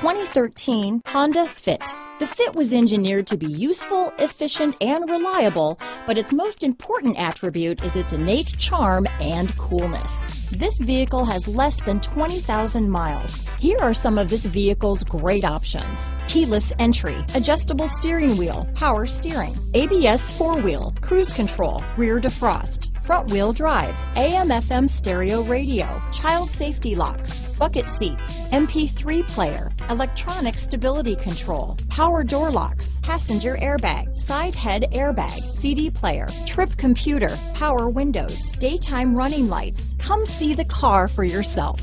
2013 Honda Fit. The Fit was engineered to be useful, efficient, and reliable, but its most important attribute is its innate charm and coolness. This vehicle has less than 20,000 miles. Here are some of this vehicle's great options: keyless entry, adjustable steering wheel, power steering, ABS four-wheel, cruise control, rear defrost, front-wheel drive, AM/FM stereo radio, child safety locks, bucket seats, MP3 player, electronic stability control, power door locks, passenger airbag, side head airbag, CD player, trip computer, power windows, daytime running lights. Come see the car for yourself.